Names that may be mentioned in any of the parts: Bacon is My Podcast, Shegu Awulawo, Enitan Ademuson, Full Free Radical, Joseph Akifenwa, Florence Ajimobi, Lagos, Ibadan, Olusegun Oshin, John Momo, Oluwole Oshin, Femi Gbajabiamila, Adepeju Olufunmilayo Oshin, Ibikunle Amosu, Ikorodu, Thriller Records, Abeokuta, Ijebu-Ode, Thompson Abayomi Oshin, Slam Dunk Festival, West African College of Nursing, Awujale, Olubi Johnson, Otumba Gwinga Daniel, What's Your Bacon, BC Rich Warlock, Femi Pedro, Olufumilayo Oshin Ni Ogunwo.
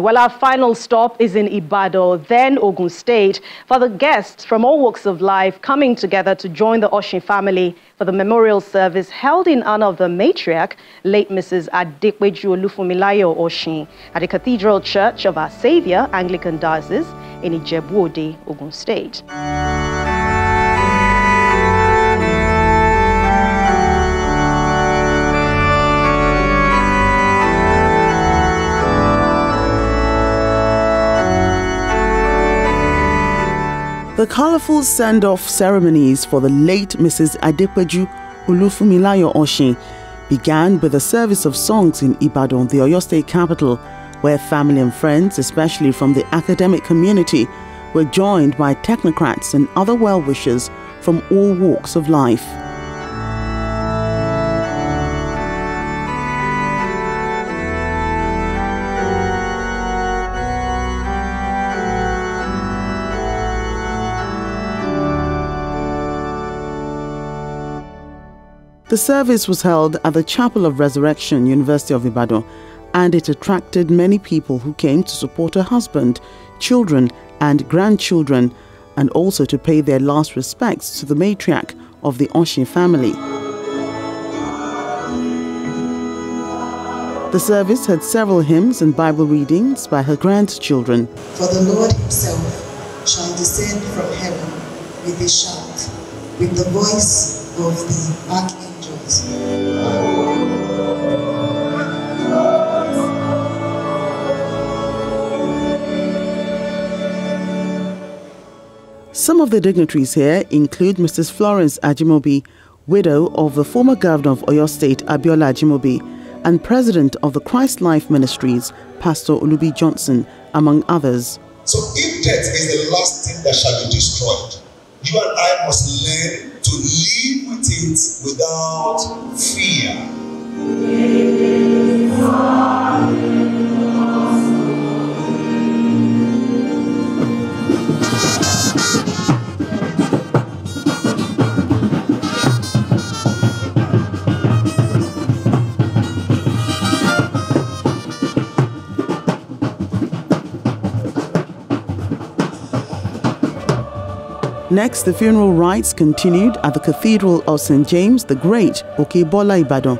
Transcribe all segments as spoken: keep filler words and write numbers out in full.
Well, our final stop is in Ibadan, then Ogun State, for the guests from all walks of life coming together to join the Oshin family for the memorial service held in honor of the matriarch, late Missus Adepeju Olufunmilayo Oshin, at the Cathedral Church of Our Savior Anglican Diocese in Ijebu-Ode, Ogun State. The colourful send-off ceremonies for the late Missus Adepeju Olufunmilayo Oshin began with a service of songs in Ibadan, the Oyo State capital, where family and friends, especially from the academic community, were joined by technocrats and other well-wishers from all walks of life. The service was held at the Chapel of Resurrection, University of Ibadan, and it attracted many people who came to support her husband, children and grandchildren, and also to pay their last respects to the matriarch of the Oshin family. The service had several hymns and Bible readings by her grandchildren. For the Lord himself shall descend from heaven with a shout, with the voice of the archangel. Some of the dignitaries here include Missus Florence Ajimobi, widow of the former governor of Oyo State, Abiola Ajimobi, and president of the Christ Life Ministries, Pastor Olubi Johnson, among others. So if death is the last thing that shall be destroyed, you and I must learn to live with it without fear. Next, the funeral rites continued at the Cathedral of Saint James the Great, Okebola, Ibadan.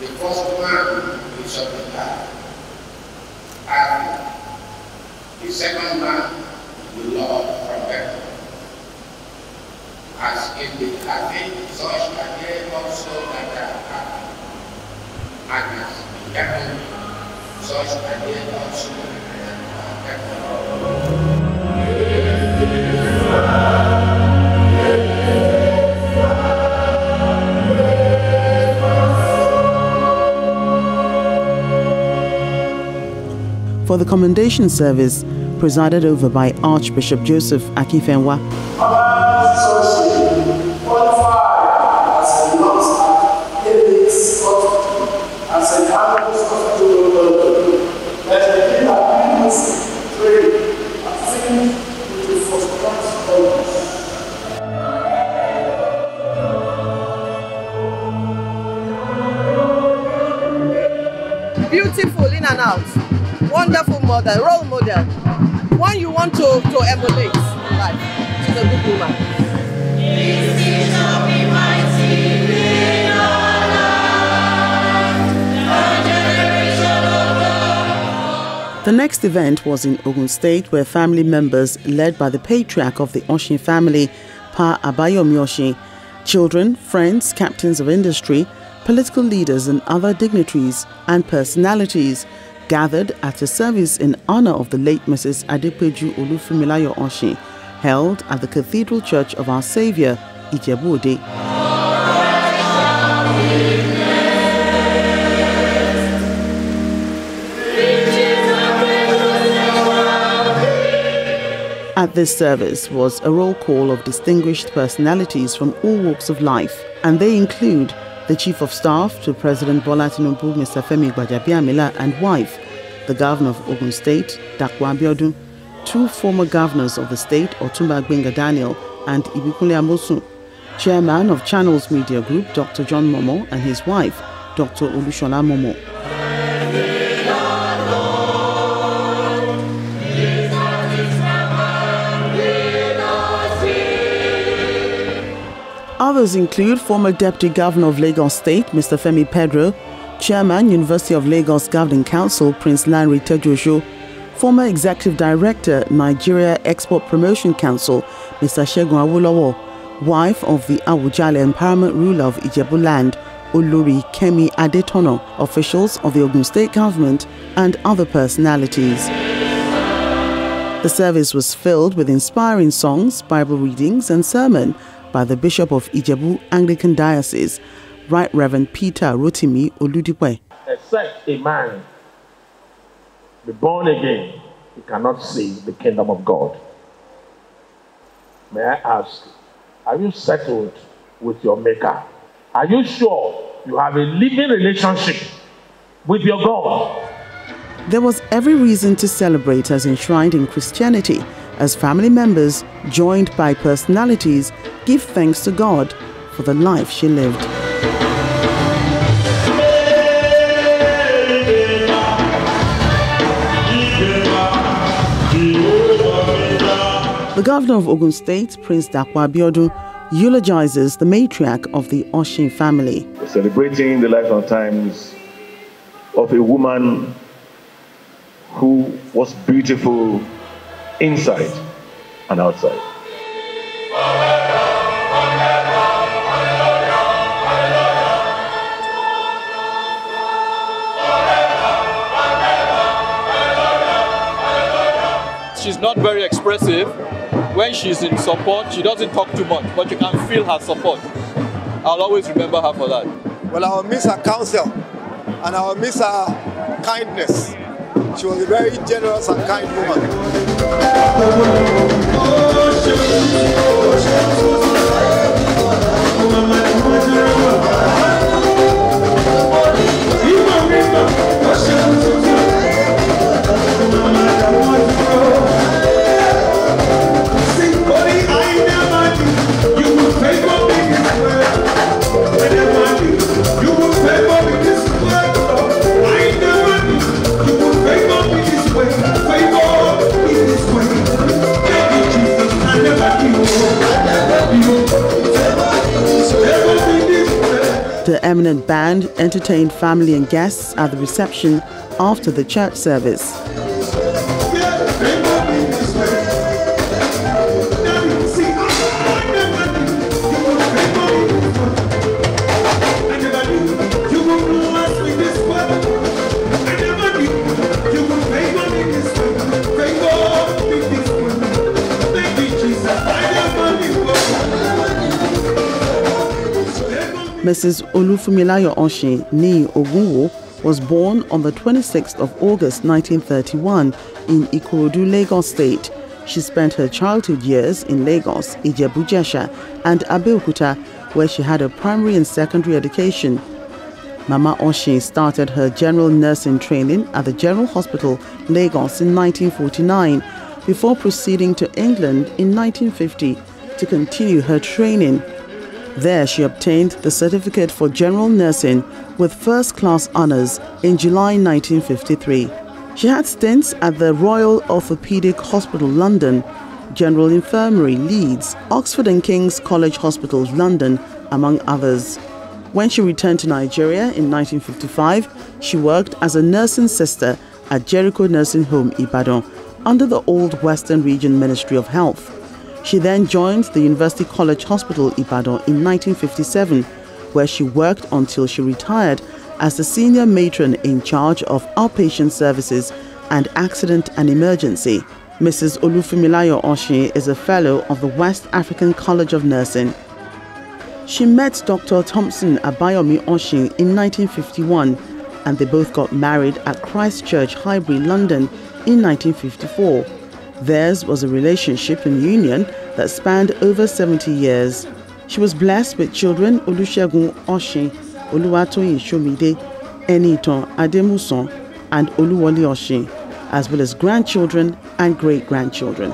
The first man will shall be glad, after the second man will love from heaven. As in the heaven, so shall they also that are happy. And as in heaven, so shall they also that are happy. For the commendation service, presided over by Archbishop Joseph Akifenwa, beautiful in and out, wonderful mother, role model, one you want to, to emulate in life. She's a good woman. The next event was in Ogun State, where family members led by the patriarch of the Oshin family, Pa Abayomi Oshin, children, friends, captains of industry, political leaders and other dignitaries and personalities gathered at a service in honor of the late Missus Adepeju Olufunmilayo Oshin, held at the Cathedral Church of Our Savior, Ijebu-Ode. At this service was a roll call of distinguished personalities from all walks of life, and they include the Chief of Staff to President Bola Tinubu, Mister Femi Gbajabiamila, and wife, the Governor of Ogun State, Dapo Abiodun, two former governors of the state, Otumba Gwinga Daniel and Ibikunle Amosu, chairman of Channels Media Group, Doctor John Momo, and his wife, Doctor Olushola Momo. Others include former Deputy Governor of Lagos State, Mister Femi Pedro, Chairman, University of Lagos Governing Council, Prince Lairi Tejojo, former Executive Director, Nigeria Export Promotion Council, Mister Shegu Awulawo, wife of the Awujale Empowerment Ruler of Ijebuland, Uluri Kemi Adetono, officials of the Ogun State Government, and other personalities. The service was filled with inspiring songs, Bible readings, and sermon by the Bishop of Ijebu Anglican Diocese, Right Reverend Peter Rotimi Oludiwe. Except a man be born again, he cannot see the kingdom of God. May I ask, are you settled with your Maker? Are you sure you have a living relationship with your God? There was every reason to celebrate as enshrined in Christianity, as family members, joined by personalities, give thanks to God for the life she lived. The governor of Ogun State, Prince Dapo Abiodun, eulogizes the matriarch of the Oshin family. Celebrating the life and times of a woman who was beautiful inside and outside. She's not very expressive. When she's in support, she doesn't talk too much, but you can feel her support. I'll always remember her for that. Well, I'll miss her counsel, and I'll miss her kindness. She was a very generous and kind woman. The eminent band entertained family and guests at the reception after the church service. Missus Olufumilayo Oshin Ni Ogunwo was born on the twenty-sixth of August nineteen thirty-one in Ikorodu, Lagos State. She spent her childhood years in Lagos, Ijebu-Jesha, and Abeokuta, where she had her primary and secondary education. Mama Oshin started her general nursing training at the General Hospital, Lagos, in nineteen forty-nine, before proceeding to England in nineteen fifty to continue her training. There she obtained the certificate for general nursing with first-class honours in July nineteen fifty-three. She had stints at the Royal Orthopaedic Hospital London, General Infirmary Leeds, Oxford and King's College Hospitals London, among others. When she returned to Nigeria in nineteen fifty-five, she worked as a nursing sister at Jericho Nursing Home, Ibadan, under the old Western Region Ministry of Health. She then joined the University College Hospital, Ibadan, in nineteen fifty-seven, where she worked until she retired as the senior matron in charge of outpatient services and accident and emergency. Missus Olufumilayo Oshin is a fellow of the West African College of Nursing. She met Doctor Thompson Abayomi Oshin in nineteen fifty-one, and they both got married at Christ Church, Highbury, London, in nineteen fifty-four. Theirs was a relationship and union that spanned over seventy years. She was blessed with children Olusegun Oshin, Oluwatoyin Shomide, Enitan Ademuson, and Oluwole Oshin. as well as grandchildren and great-grandchildren.